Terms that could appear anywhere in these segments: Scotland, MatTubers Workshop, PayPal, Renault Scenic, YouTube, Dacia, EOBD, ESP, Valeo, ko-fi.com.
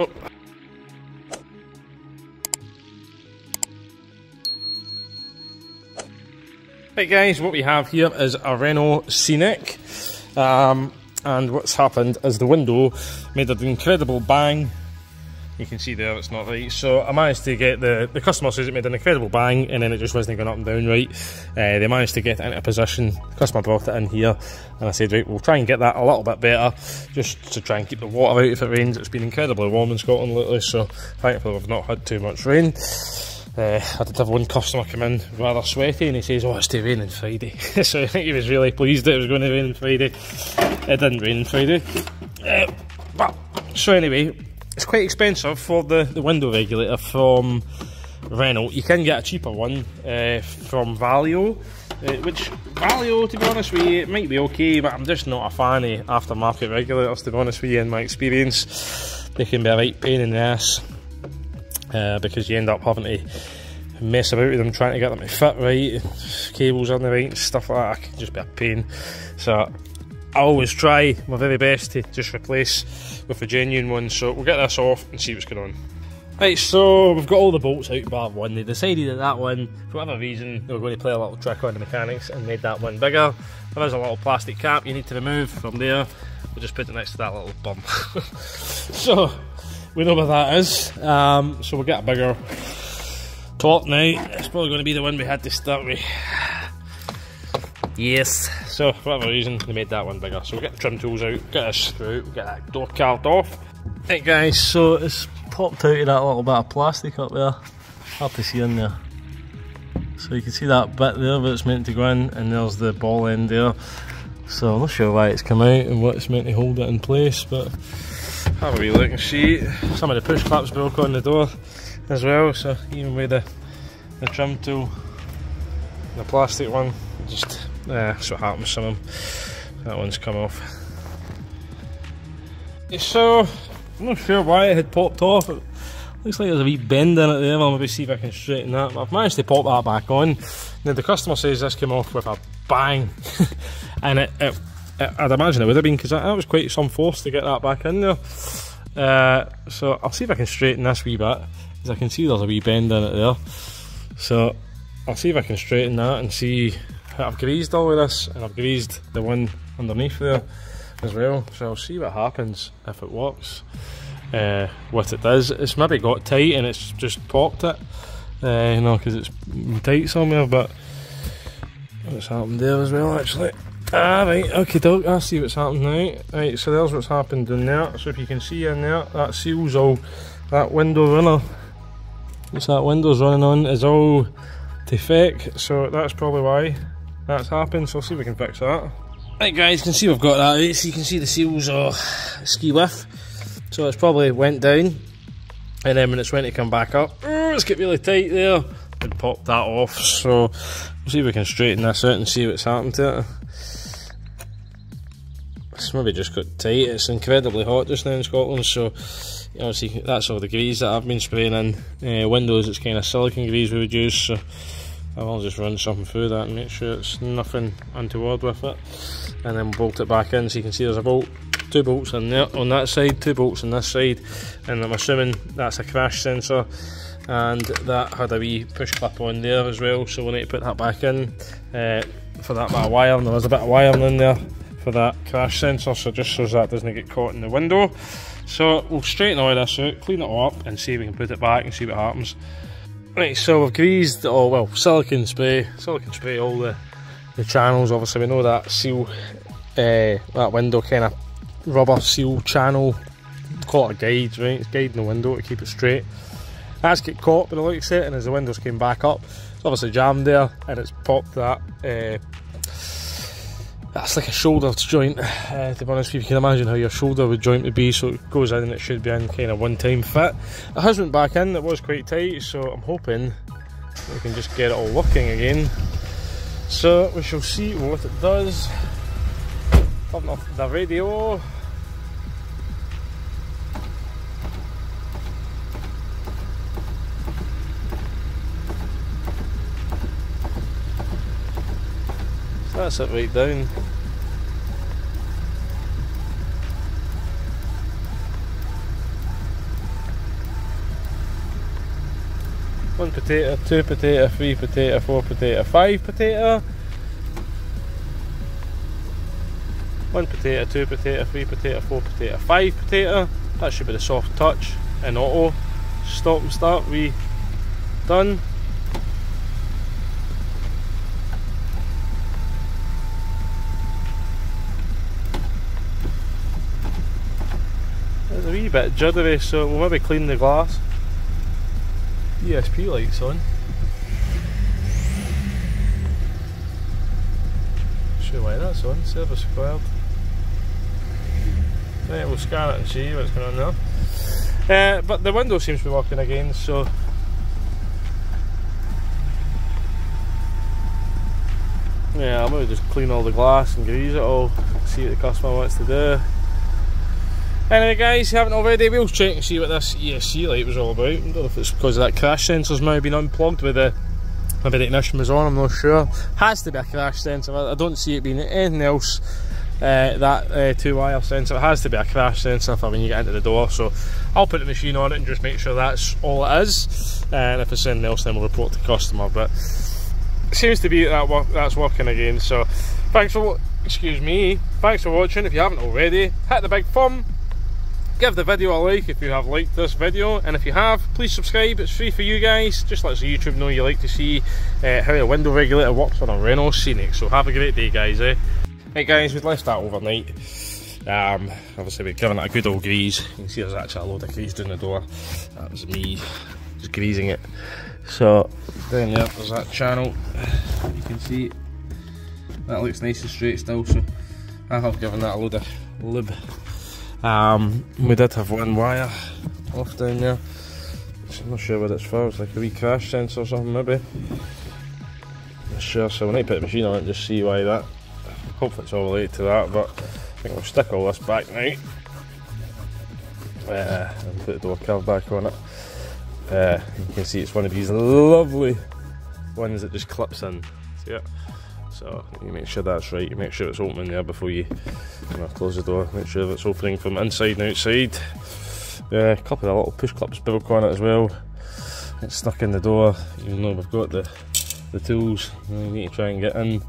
Oh. Right guys, what we have here is a Renault Scenic, and what's happened is the window made an incredible bang. You can see there it's not right, so I managed to get the customer says it made an incredible bang and then it just wasn't going up and down right. They managed to get it into position. The customer brought it in here and I said, right, we'll try and get that a little bit better just to try and keep the water out if it rains. It's been incredibly warm in Scotland lately, so thankfully we've not had too much rain. I did have one customer come in rather sweaty and he says, oh, it's to rain on Friday. So I think he was really pleased that it was going to rain on Friday. It didn't rain on Friday, but so anyway, it's quite expensive for the window regulator from Renault. You can get a cheaper one from Valeo, which Valeo, to be honest with you, it might be okay, but I'm just not a fan of aftermarket regulators, to be honest with you. In my experience, they can be a right pain in the ass. Because you end up having to mess about with them, trying to get them to fit right, cables on the right, stuff like that. It can just be a pain. So I always try my very best to just replace with a genuine one. So we'll get this off and see what's going on. Right, so we've got all the bolts out bar one. They decided that that one, for whatever reason, they were going to play a little trick on the mechanics and made that one bigger. There is a little plastic cap you need to remove from there. We'll just put it next to that little bump. So we know where that is, so we'll get a bigger top now. It's probably going to be the one we had to start with. Yes, so for whatever reason they made that one bigger, so we'll get the trim tools out, get this screw out, get that door carved off. Right guys, so it's popped out of that little bit of plastic up there, hard to see in there. So you can see that bit there where it's meant to go in, and there's the ball end there. So I'm not sure why it's come out and what's meant to hold it in place, but have a wee look and see. Some of the push claps broke on the door as well, so even with the trim tool, the plastic one, just that's what happens to them. That one's come off. So I'm not sure why it had popped off. It looks like there's a wee bend in it there. I'll maybe see if I can straighten that. But I've managed to pop that back on. Now the customer says this came off with a bang, and I'd imagine it would have been, because that was quite some force to get that back in there. So I'll see if I can straighten this wee bit, because I can see there's a wee bend in it there. So I'll see if I can straighten that and see. I've greased all of this, and I've greased the one underneath there as well. So I'll see what happens if it works. What it does, it's maybe got tight and it's just popped it. You know, because it's tight somewhere. But what's happened there as well, actually. Ah, right, okay, doke, I see what's happened now. Right, so there's what's happened in there. So if you can see in there, that seals all, that window runner, what's that window's running on, is all defect. So that's probably why that's happened. So I'll see if we can fix that. Right guys, you can see we've got that out. So you can see the seals are ski whiff. So it's probably went down, and then when it's went to come back up, oh, it's got really tight there, and popped that off. So we'll see if we can straighten this out and see what's happened to it. It's maybe just got tight. It's incredibly hot just now in Scotland, so obviously that's all the grease that I've been spraying in. Windows, it's kind of silicone grease we would use, so I will just run something through that and make sure it's nothing untoward with it, and then bolt it back in. So you can see there's a bolt, two bolts in there on that side, two bolts on this side, and I'm assuming that's a crash sensor, and that had a wee push clip on there as well, so we'll need to put that back in for that bit of wire, and there was a bit of wiring in there for that crash sensor, so just so that doesn't get caught in the window. So we'll straighten all this out, clean it all up, and see if we can put it back and see what happens. Right, so we've greased, oh well, silicone spray all the channels. Obviously we know that seal, that window kind of rubber seal channel, call it a guide, right? It's guiding the window to keep it straight. That's got caught by the looks of it, and as the windows came back up, it's obviously jammed there, and it's popped that that's like a shoulder joint, to be honest with you. You can imagine how your shoulder would joint would be, so it goes in and it should be in kind of one time fit. It has went back in, it was quite tight, so I'm hoping that we can just get it all working again. So we shall see what it does. Turn off the radio. That's it right down. 1 potato, 2 potato, 3 potato, 4 potato, 5 potato. 1 potato, 2 potato, 3 potato, 4 potato, 5 potato. That should be the soft touch in auto. Stop and start, we done. It's a wee bit jittery, so we'll maybe clean the glass. ESP lights on. Sure why that's on, service required. Right, we'll scan it and see what's going on there. But the window seems to be working again, so yeah, I'm going to just clean all the glass and grease it all, see what the customer wants to do. Anyway guys, if you haven't already, we'll check and see what this ESC light was all about. I don't know if it's because of that crash sensor's now been unplugged with the maybe the ignition was on, I'm not sure. Has to be a crash sensor, I don't see it being anything else. That two-wire sensor, it has to be a crash sensor for when you get into the door, so I'll put the machine on it and just make sure that's all it is, and if it's anything else then we'll report to the customer, but it seems to be that's working again. So thanks for watching. If you haven't already, hit the big thumb, give the video a like if you have liked this video, and if you have, please subscribe, it's free for you guys. Just let YouTube know you like to see how a window regulator works on a Renault Scenic. So have a great day guys, eh? Right guys, we've left that overnight. Obviously we've given it a good old grease. You can see there's actually a load of grease down the door. That was me just greasing it. So then yeah, there's that channel. You can see that looks nice and straight still, so I have given that a load of lube. We did have one wire off down there. I'm not sure what it's for, it's like a wee crash sensor or something maybe. I'm not sure, so we need to put the machine on it and just see why that. Hopefully it's all related to that, but I think we'll stick all this back now and put the door curve back on it. You can see it's one of these lovely ones that just clips in. See it? So you make sure that's right, you make sure it's opening there before you, close the door, make sure it's opening from inside and outside. A couple of little push clips built on it as well. It's stuck in the door, even though we've got the tools, you need to try and get in.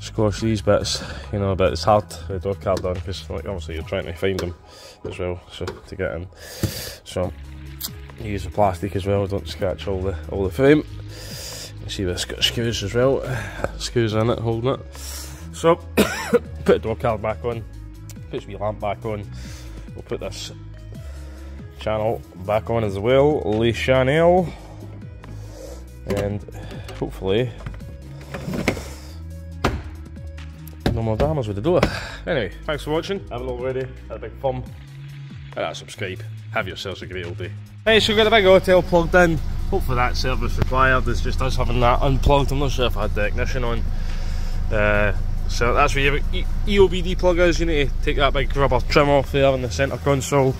Squash these bits, but it's hard with the door card on because obviously you're trying to find them as well, so to get in. So you use the plastic as well, don't scratch all the frame. You see this got screws as well, screws in it, holding it. So put the door card back on, put the lamp back on, we'll put this channel back on as well, Le Chanel, and hopefully no more damage with the door. Anyway, thanks for watching. Haven't already, hit a big thumb, and subscribe. Have yourselves a great old day. Hey, so we've got a big hotel plugged in. Hopefully that service required. It's just us having that unplugged. I'm not sure if I had the ignition on. So that's where your EOBD plug is. You need to take that big rubber trim off there in the centre console.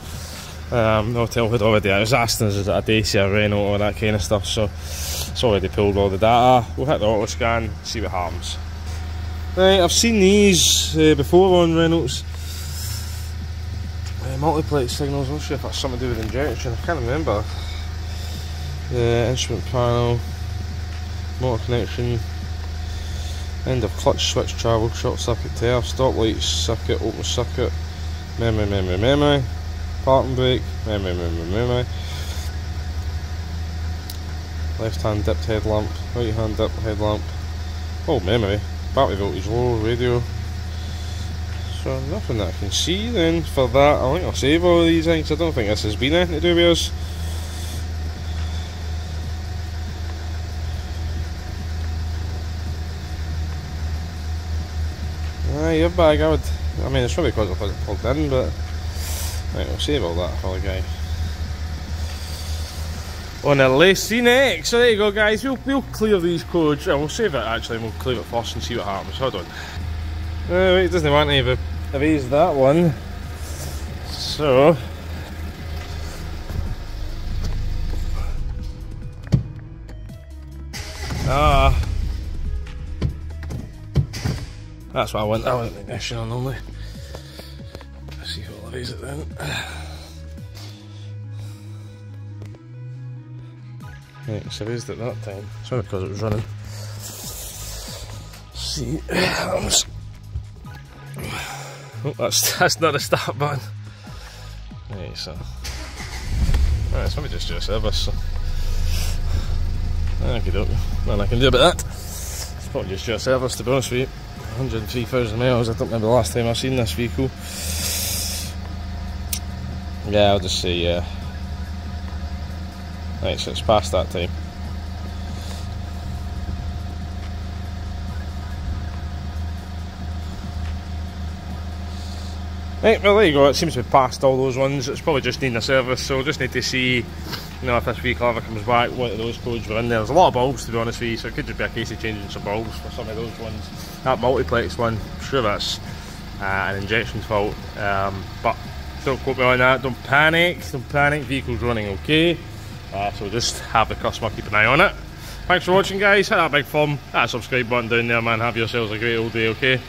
The hotel had already, I was asking, is it a Dacia, Renault, all that kind of stuff. So it's already pulled all the data. We'll hit the auto scan, see what happens. Right, I've seen these before on Renault's multiplex signals. I'm not sure if that's something to do with injection, I can't remember. Instrument panel, motor connection, end of clutch switch travel, short circuit tear, stop lights, circuit, open circuit, memory, parking brake, memory, left hand dipped headlamp, right hand dipped headlamp, oh memory. Battery voltage low, radio, so nothing that I can see then for that. I think I'll save all these things, I don't think this has been anything to do with us. Aye, your bag, I mean it's probably because I wasn't plugged in, but right, I'll save all that for the guy. On a Renault Scenic, so there you go guys, we'll clear these codes, and we'll save it actually, and we'll clear it first and see what happens, hold on. It doesn't want to erase that one, so that's what I want, I want an ignition on only. Let's see if I'll erase it then. Yeah, because I used it that time. It's only because it was running. See, oh, that's not a start button. Right, so. Alright, so let me just do a service. So. Okie doke. Nothing I can do about that. It's probably just do a service, to be honest with you. 103,000 miles, I don't remember the last time I've seen this vehicle. Yeah, I'll just say, yeah. Right, so it's past that time. Right, well there you go, it seems to be past all those ones. It's probably just needing a service, so we'll just need to see, you know, if this vehicle ever comes back, what of those codes were in there. There's a lot of bulbs, to be honest with you, so it could just be a case of changing some bulbs for some of those ones. That multiplex one, I'm sure that's an injection fault, but don't quote me on that. Don't panic, vehicle's running okay. So just have the customer keep an eye on it. Thanks for watching, guys, hit that big thumb, that subscribe button down there, man, have yourselves a great old day, okay?